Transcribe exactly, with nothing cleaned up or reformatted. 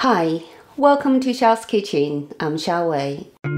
Hi, welcome to Xiao's Kitchen. I'm Xiao Wei.